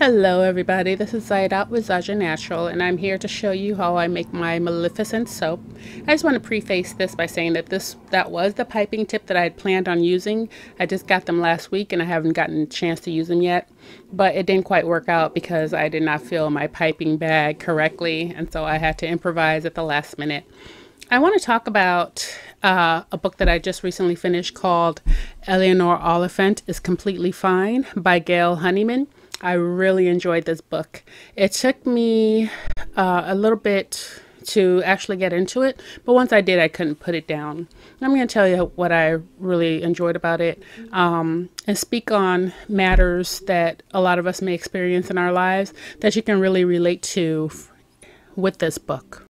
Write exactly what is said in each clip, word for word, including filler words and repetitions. Hello everybody, this is Zaidot with Zaja Natural, and I'm here to show you how I make my Maleficent soap. I just want to preface this by saying that this that was the piping tip that I had planned on using. I just got them last week and I haven't gotten a chance to use them yet, but it didn't quite work out because I did not fill my piping bag correctly, and so I had to improvise at the last minute. I want to talk about uh, a book that I just recently finished called Eleanor Oliphant is Completely Fine by Gail Honeyman. I really enjoyed this book. It took me uh, a little bit to actually get into it, but once I did, I couldn't put it down. I'm going to tell you what I really enjoyed about it um, and speak on matters that a lot of us may experience in our lives that you can really relate to with this book.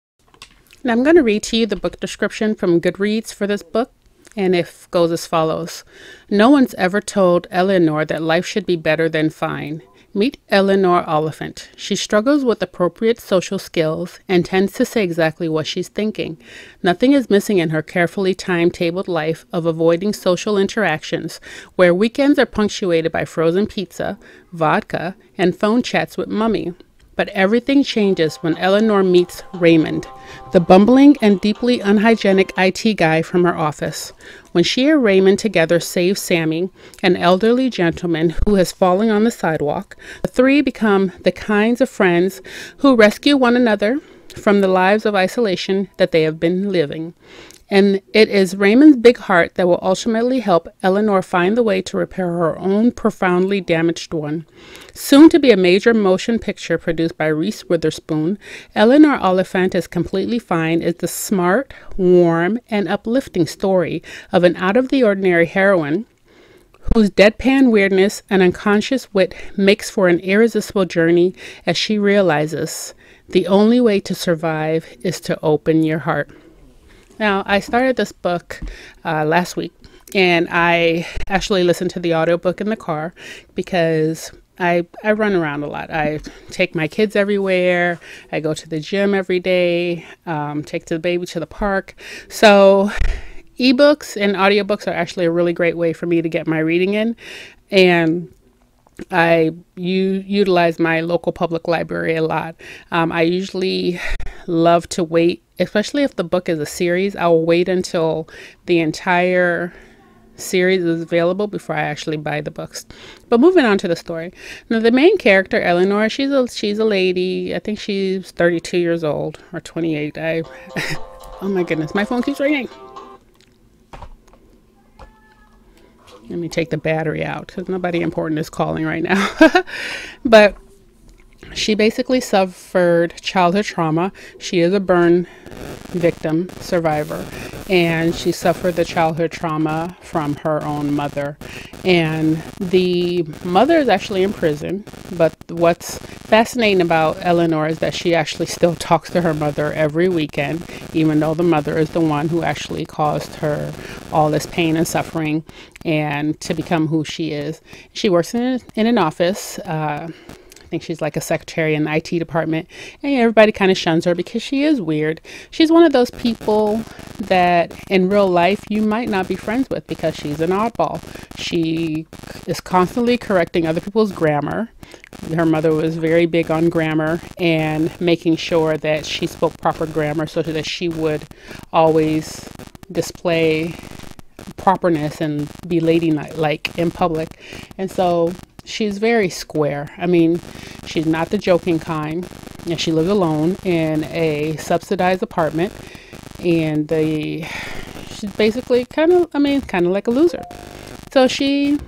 And I'm going to read to you the book description from Goodreads for this book. And it goes as follows. No one's ever told Eleanor that life should be better than fine. Meet Eleanor Oliphant. She struggles with appropriate social skills and tends to say exactly what she's thinking. Nothing is missing in her carefully timetabled life of avoiding social interactions, where weekends are punctuated by frozen pizza, vodka, and phone chats with Mummy. But everything changes when Eleanor meets Raymond, the bumbling and deeply unhygienic I T guy from her office. When she and Raymond together save Sammy, an elderly gentleman who has fallen on the sidewalk, the three become the kinds of friends who rescue one another from the lives of isolation that they have been living. And it is Raymond's big heart that will ultimately help Eleanor find the way to repair her own profoundly damaged one. Soon to be a major motion picture produced by Reese Witherspoon, Eleanor Oliphant is Completely Fine is the smart, warm, and uplifting story of an out-of-the-ordinary heroine whose deadpan weirdness and unconscious wit makes for an irresistible journey as she realizes the only way to survive is to open your heart. Now, I started this book uh, last week, and I actually listened to the audiobook in the car because I, I run around a lot. I take my kids everywhere. I go to the gym every day, um, take the baby to the park. So ebooks and audiobooks are actually a really great way for me to get my reading in. And I u- utilize my local public library a lot. Um, I usually love to wait, especially if the book is a series. I'll wait until the entire series is available before I actually buy the books. But moving on to the story. Now, the main character, Eleanor, she's a she's a lady. I think she's thirty-two years old or twenty-eight. I oh my goodness, my phone keeps ringing. Let me take the battery out because nobody important is calling right now. But she basically suffered childhood trauma. She is a burn victim survivor, and she suffered the childhood trauma from her own mother. And the mother is actually in prison, but what's fascinating about Eleanor is that she actually still talks to her mother every weekend, even though the mother is the one who actually caused her all this pain and suffering and to become who she is. She works in, in an office. Uh, I think she's like a secretary in the I T department, and everybody kind of shuns her because she is weird. She's one of those people that in real life you might not be friends with because she's an oddball. She is constantly correcting other people's grammar. Her mother was very big on grammar and making sure that she spoke proper grammar so that she would always display properness and be ladylike in public. And so she's very square. I mean, she's not the joking kind, and she lives alone in a subsidized apartment, and the she's basically kind of, I mean, kind of like a loser. So she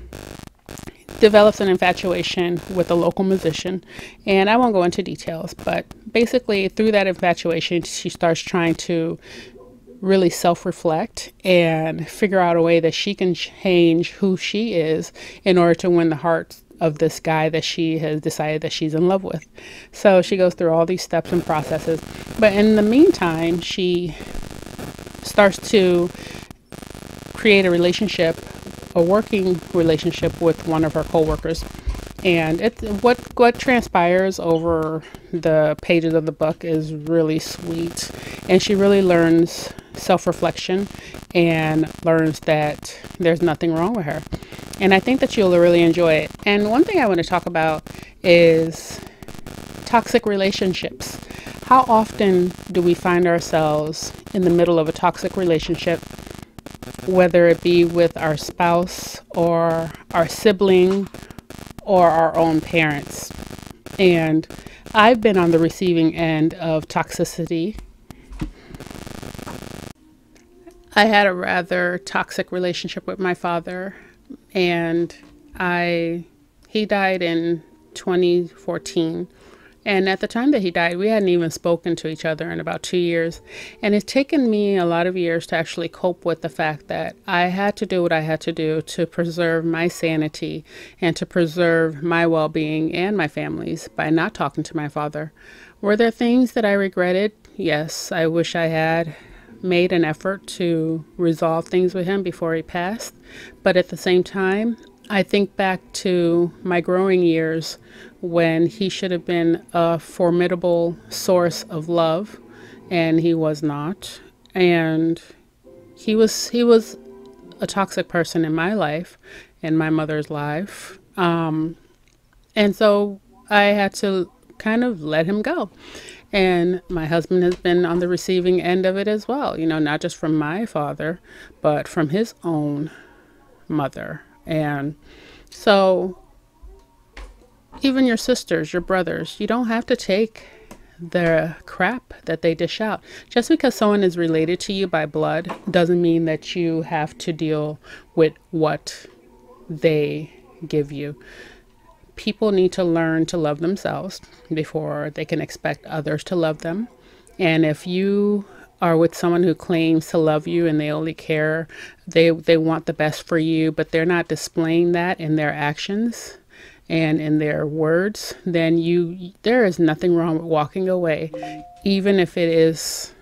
develops an infatuation with a local musician, and I won't go into details, but basically through that infatuation, she starts trying to really self-reflect and figure out a way that she can change who she is in order to win the hearts of this guy that she has decided that she's in love with. So she goes through all these steps and processes, but in the meantime she starts to create a relationship, a working relationship with one of her co-workers. And it, what what transpires over the pages of the book is really sweet, and she really learns self-reflection and learns that there's nothing wrong with her. And I think that you'll really enjoy it. And one thing I want to talk about is toxic relationships. How often do we find ourselves in the middle of a toxic relationship, whether it be with our spouse or our sibling or our own parents? And I've been on the receiving end of toxicity. I had a rather toxic relationship with my father, and I he died in twenty fourteen. And at the time that he died, we hadn't even spoken to each other in about two years. And it's taken me a lot of years to actually cope with the fact that I had to do what I had to do to preserve my sanity and to preserve my well-being and my family's by not talking to my father. Were there things that I regretted? Yes, I wish I had made an effort to resolve things with him before he passed. But at the same time, I think back to my growing years when he should have been a formidable source of love, and he was not. And he was he was a toxic person in my life, in my mother's life. Um, and so I had to kind of let him go. And my husband has been on the receiving end of it as well, you know, not just from my father, but from his own mother. And so even your sisters, your brothers, you don't have to take the crap that they dish out. Just because someone is related to you by blood doesn't mean that you have to deal with what they give you. People need to learn to love themselves before they can expect others to love them. And if you are with someone who claims to love you and they only care, they they want the best for you, but they're not displaying that in their actions and in their words, then you there is nothing wrong with walking away, even if it is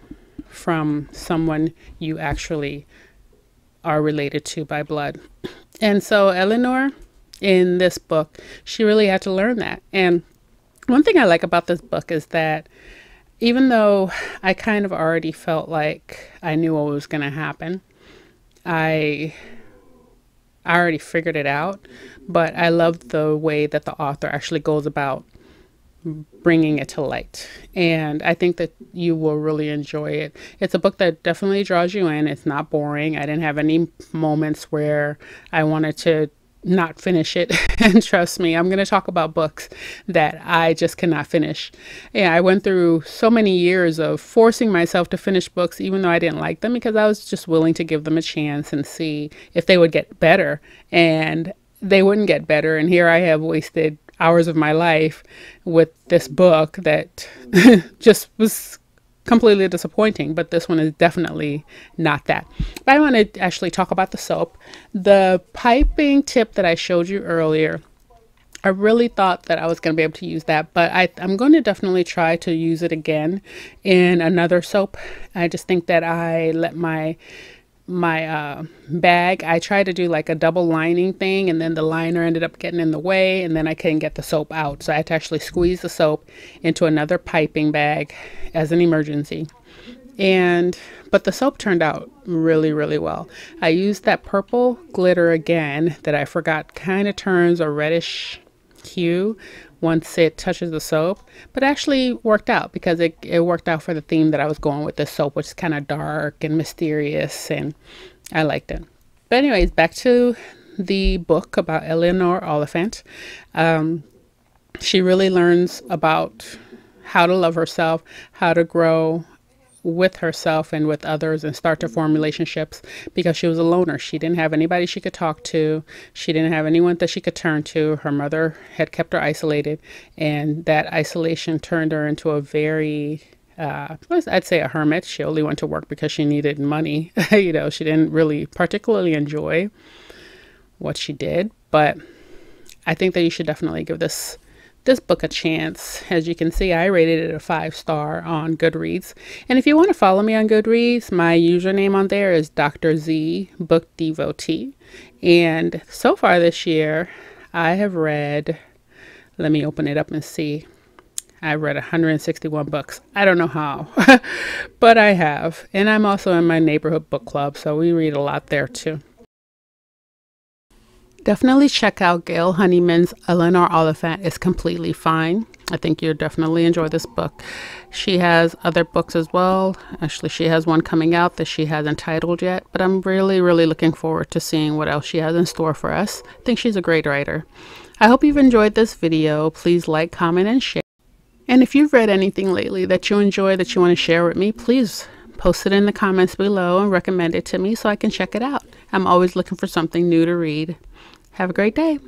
from someone you actually are related to by blood. And so Eleanor, in this book, she really had to learn that. And one thing I like about this book is that even though I kind of already felt like I knew what was going to happen, I, I already figured it out, but I love the way that the author actually goes about bringing it to light. And I think that you will really enjoy it. It's a book that definitely draws you in. It's not boring. I didn't have any moments where I wanted to not finish it. And trust me, I'm going to talk about books that I just cannot finish. Yeah, I went through so many years of forcing myself to finish books, even though I didn't like them, because I was just willing to give them a chance and see if they would get better. And they wouldn't get better. And here I have wasted hours of my life with this book that just was completely disappointing, but this one is definitely not that. But I want to actually talk about the soap. The piping tip that I showed you earlier, I really thought that I was going to be able to use that, but I, I'm going to definitely try to use it again in another soap. I just think that I let my my uh, bag, I tried to do like a double lining thing, and then the liner ended up getting in the way, and then I couldn't get the soap out. So I had to actually squeeze the soap into another piping bag as an emergency. And, but the soap turned out really, really well. I used that purple glitter again that I forgot kind of turns a reddish hue once it touches the soap, but actually worked out because it, it worked out for the theme that I was going with this soap, which is kind of dark and mysterious, and I liked it. But anyways, back to the book about Eleanor Oliphant. Um, she really learns about how to love herself, how to grow with herself and with others, and start to form relationships, because she was a loner. She didn't have anybody she could talk to. She didn't have anyone that she could turn to. Her mother had kept her isolated, and that isolation turned her into a very, uh, I'd say a hermit. She only went to work because she needed money. You know, she didn't really particularly enjoy what she did, but I think that you should definitely give this this book a chance. As you can see, I rated it a five star on Goodreads. And if you want to follow me on Goodreads, my username on there is Doctor Z Book Devotee. And so far this year, I have read, let me open it up and see, I read one hundred sixty-one books. I don't know how, but I have. And I'm also in my neighborhood book club, so we read a lot there too. Definitely check out Gail Honeyman's Eleanor Oliphant is Completely Fine. I think you'll definitely enjoy this book. She has other books as well. Actually, she has one coming out that she hasn't titled yet, but I'm really, really looking forward to seeing what else she has in store for us. I think she's a great writer. I hope you've enjoyed this video. Please like, comment, and share. And if you've read anything lately that you enjoy that you want to share with me, please post it in the comments below and recommend it to me so I can check it out. I'm always looking for something new to read. Have a great day.